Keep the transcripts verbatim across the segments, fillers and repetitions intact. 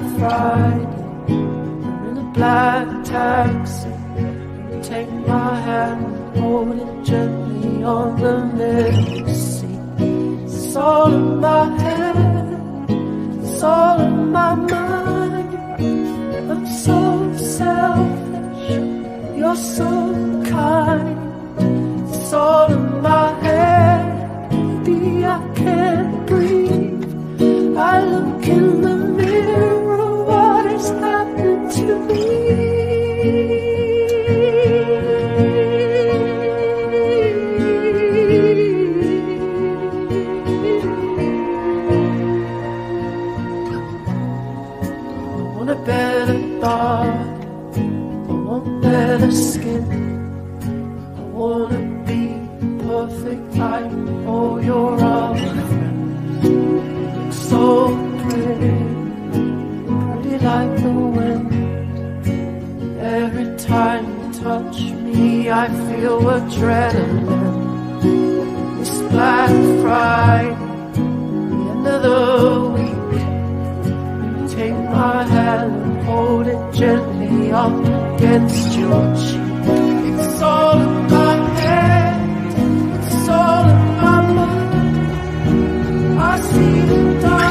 satisfied. I'm in a black taxi. Take my hand and hold it gently on the middle seat. It's all in my head, it's all in my mind. I'm so selfish, you're so kind. It's all in my head, baby, I can't breathe. I look in the mirror, what has happened to me? I feel adrenaline. It's Black Friday, the end of the week. You take my hand and hold it gently up against your cheek. It's all in my head, it's all in my mind. I see the dark.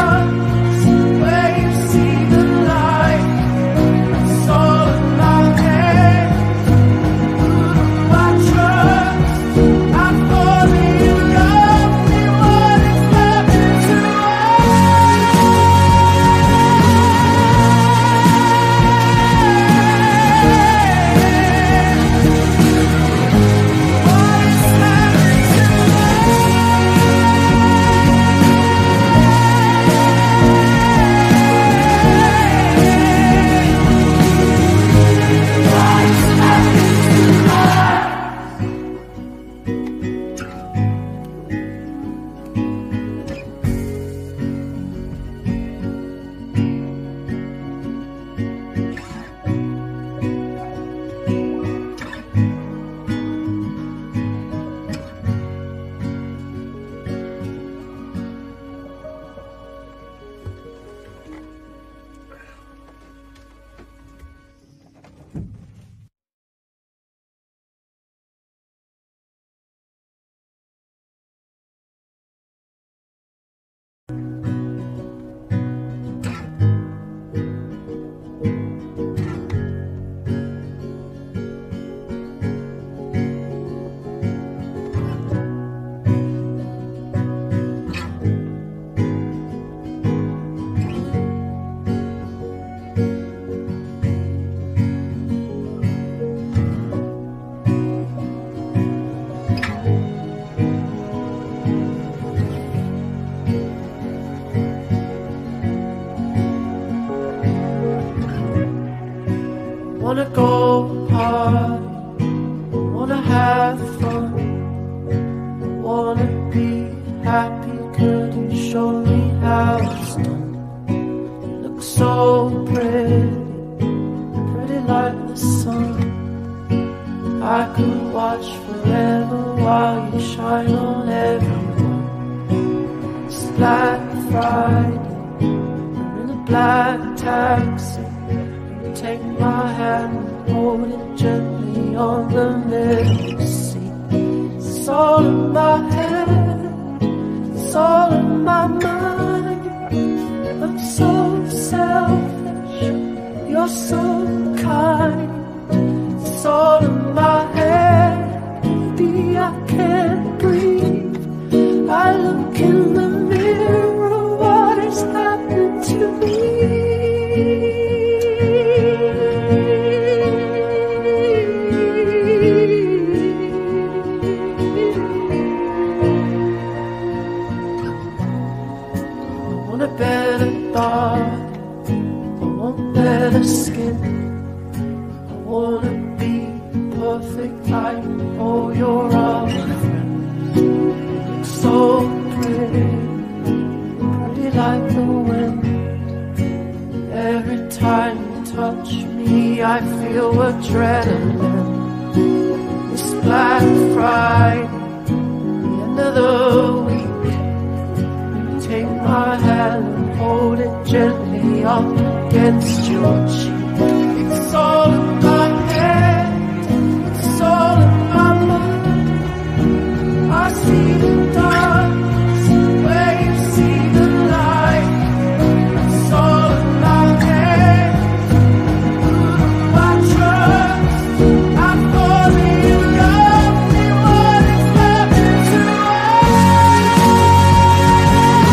Take my hand and hold it gently up against your cheek. It's all in my head, it's all in my mind. I see the darkness where you see the light. It's all in my head, ooh, I trust. I fall in love with what is happening to I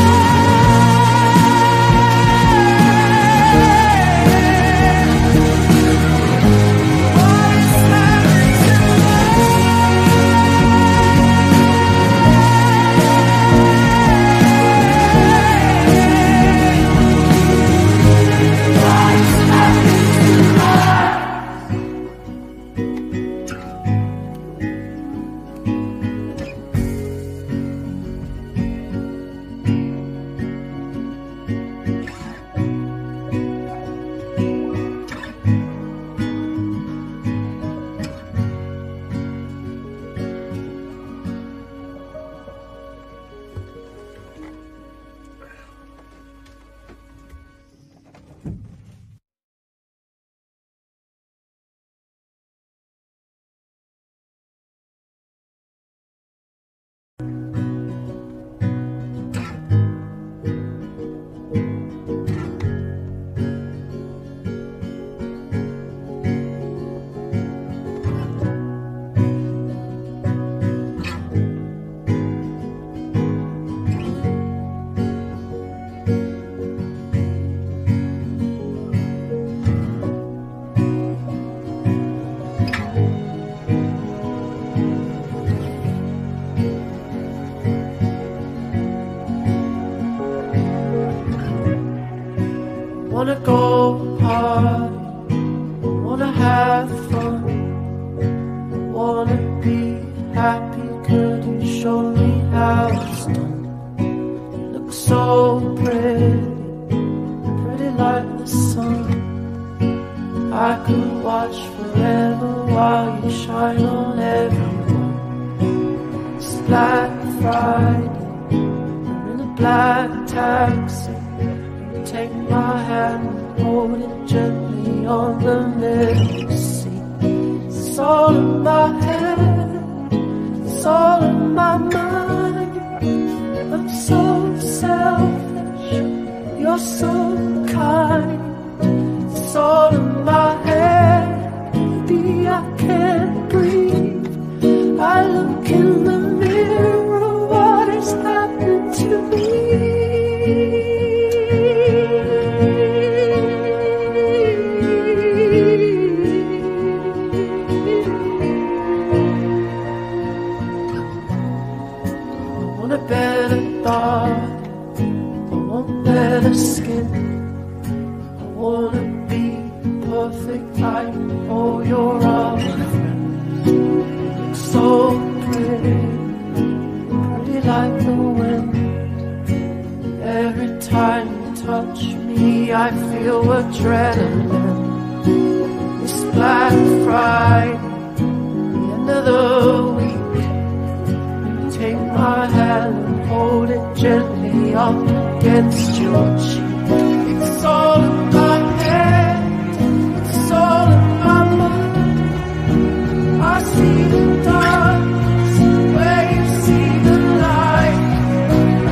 wanna go party, wanna have fun, wanna be happy. Could you show me how it's done? You look so pretty, pretty like the sun. I could watch forever while you shine on everyone. It's Black Friday, I'm in a black taxi. Take my hand and hold it gently on the middle seat. It's all in my head, it's all in my mind. I'm so selfish, you're so kind. It's all in my head, baby, I can't breathe. I look in the mirror, what has happened to me? I feel adrenaline. It's Black Friday, the end of the week. You take my hand and hold it gently up against your cheek. It's all in my head, it's all in my mind. I see the darkness where you see the light.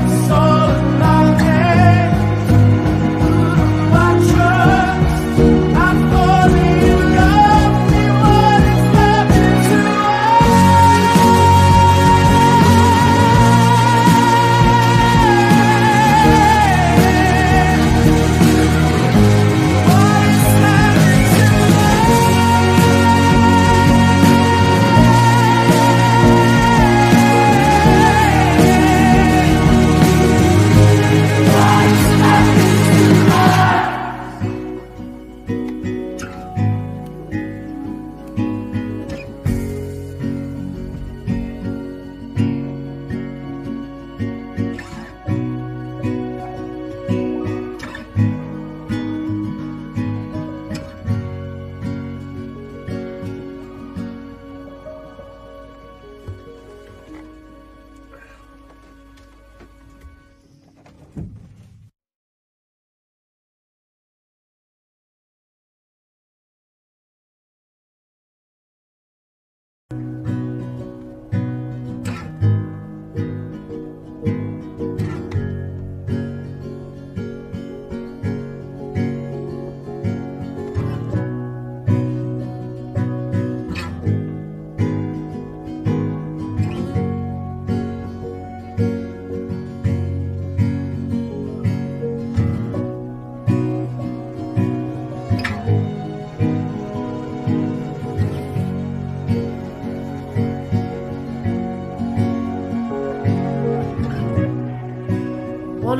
It's all in my head.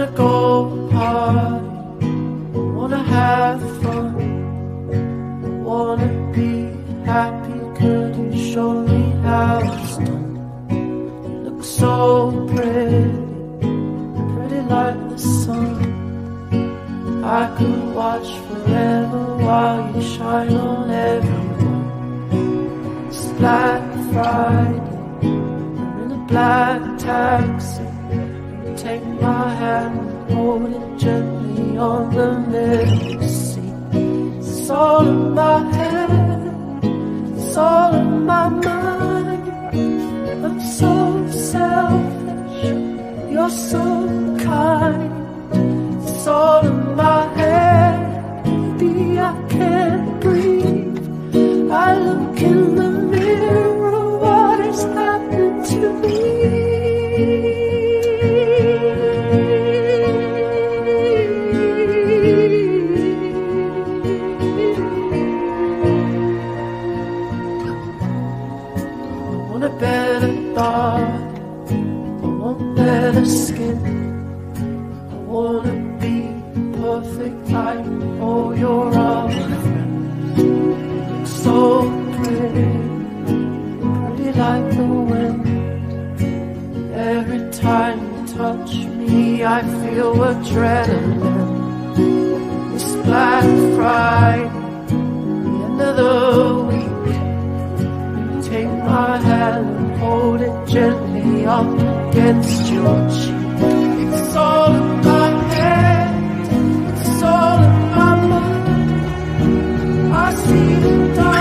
wanna go hard, I wanna have fun, I wanna be happy. Could you show me how it's done? You look so pretty, pretty like the sun. I could watch forever while you shine on everyone. It's Black Friday, I'm in a black taxi. Take my hand and hold it gently on the middle seat. It's all in my head, it's all in my mind. I'm so selfish, you're so kind. It's all in my head, baby, I can't breathe. I look in the mirror, what has happened to me? I feel adrenaline. It's Black Friday, the end of the week. You take my hand and hold it gently up against your cheek. It's all in my head, it's all in my mind. I see the dark.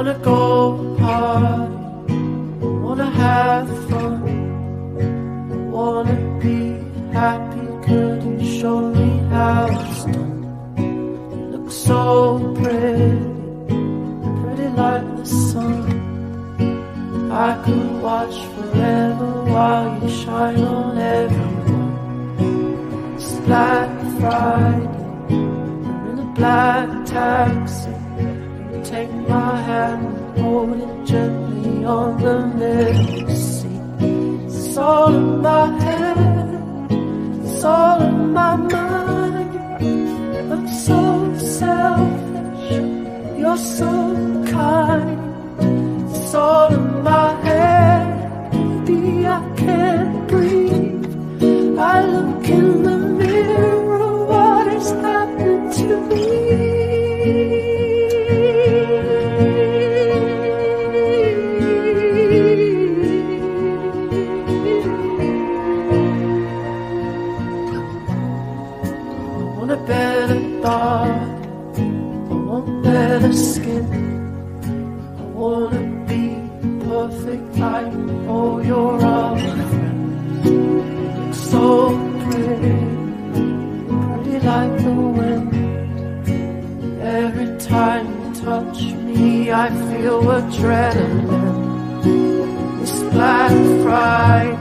Wanna go hard, wanna have fun, wanna be happy. Could you show me how it's done? You look so pretty, pretty like the sun. I could watch forever while you shine on everyone. It's Black Friday, I'm in a black taxi. Take my hand and hold it gently on the middle seat. It's all in my head, it's all in my mind. I'm so selfish, you're so kind. It's all in my head, baby, I can't breathe. I look in the mirror, what has happened to me? I perfect light. Oh, you're all so pretty, pretty like the wind. Every time you touch me, I feel adrenaline. It's Black Friday,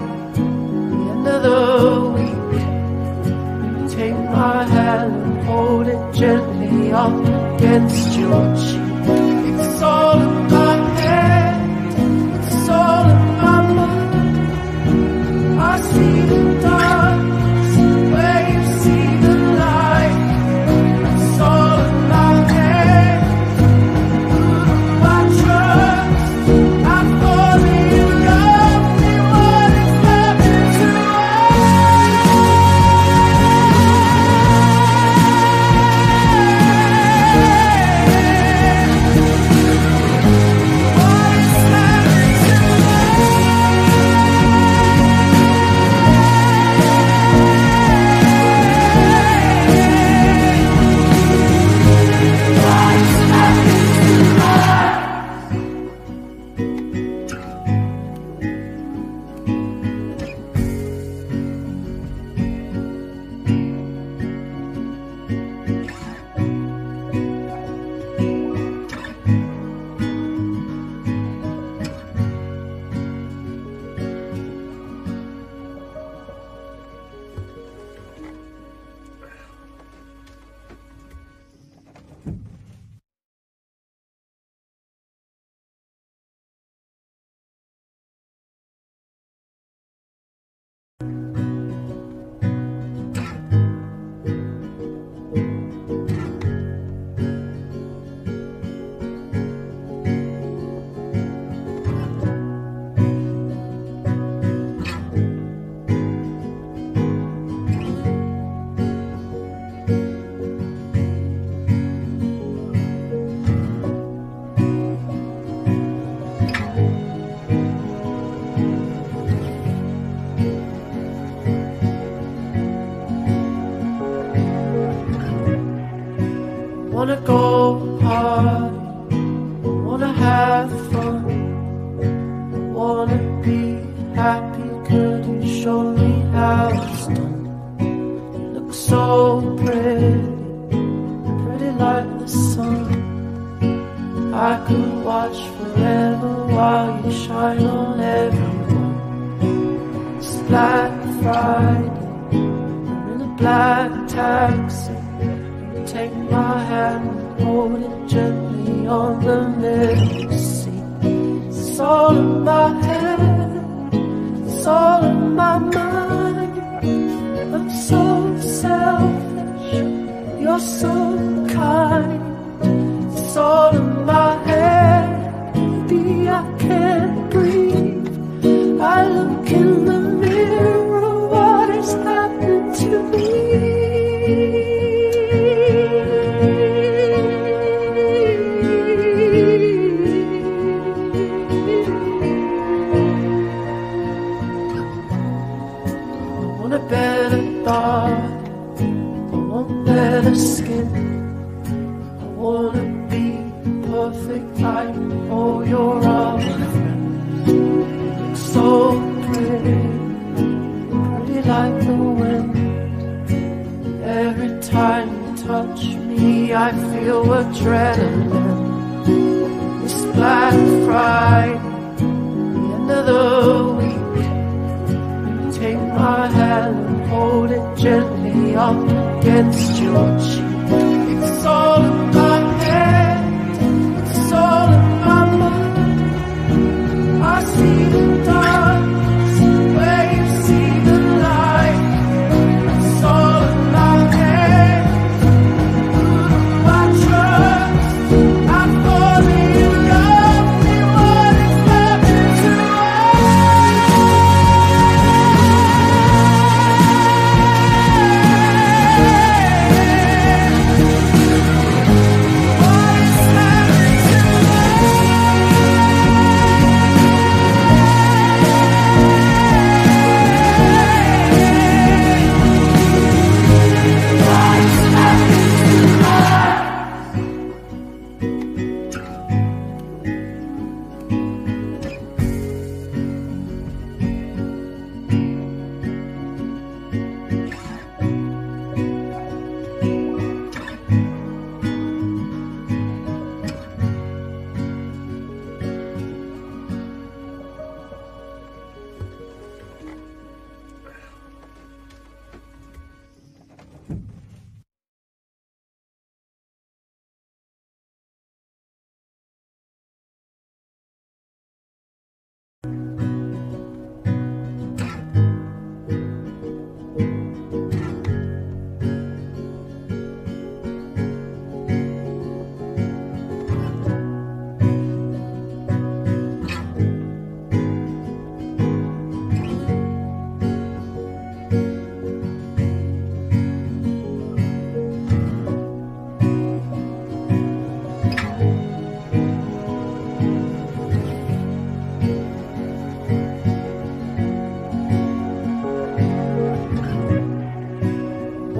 the end of the week. Take my hand and hold it gently up against your cheek. It's all in my head, it's all in my mind. I see the darkness where you see the light. It's all in my head, ooh, I trust. I fall in love with what is happening to Wanna go party, wanna have fun, wanna be happy, could you show me how it's done? You look so pretty, pretty like the sun. I could watch forever while you shine on everyone. It's Black Friday, I'm in a black taxi. Take my hand, hold it gently on the middle seat. It's all in my head, it's all in my mind. I'm so selfish, you're so kind. It's all in my head, baby, I can't breathe. I look in the mirror, what has happened to me? I feel adrenaline. It's Black Friday, the end of the week. Take my hand and hold it gently up against your cheek. It's all in my head, it's all in my mind. I see the darkness where you see the light. It's all in my head.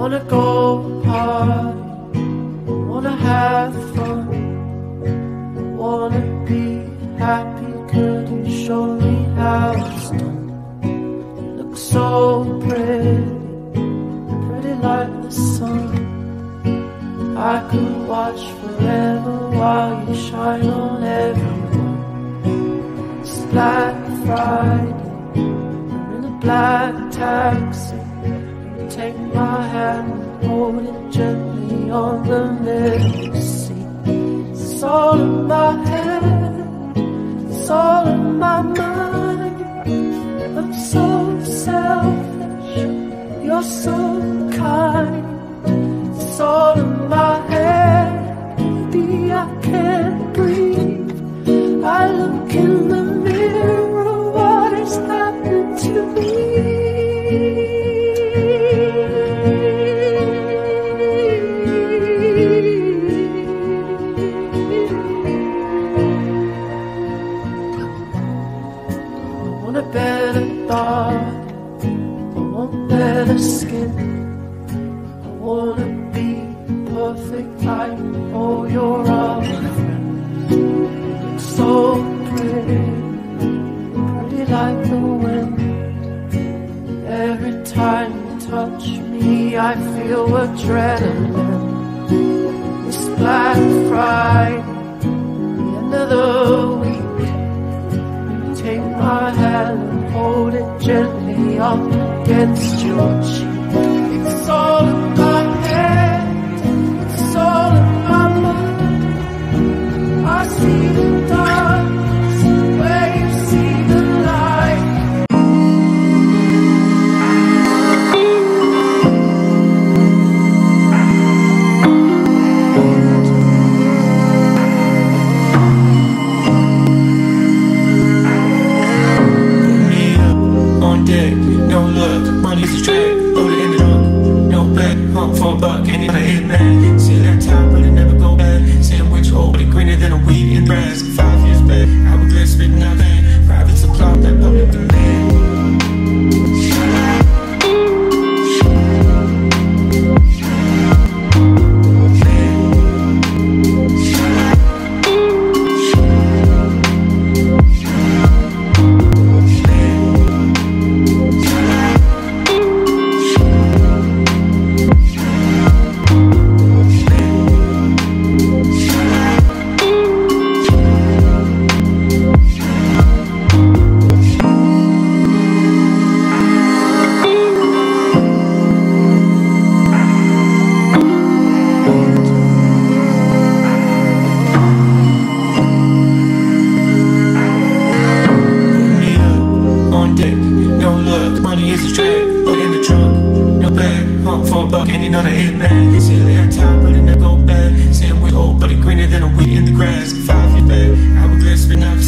Wanna go hard, wanna have fun, wanna be happy. Couldn't show me how it's done. Look so pretty, pretty like the sun. I could watch forever while you shine on everyone. It's Black Friday, I'm in a black taxi. Take my hand and hold it gently on the middle seat. It's all in my head, it's all in my mind. I'm so selfish, you're so kind. It's all in my head, baby, I can't breathe. I look in the mirror, what has happened to me? I feel adrenaline. It's Black Friday, the end of the week. You take my hand and hold it gently up against your cheek. It's all in my head, it's all in my mind. I see the dark. But it greener than a weed in the grass. Five years back, I would glance spin out.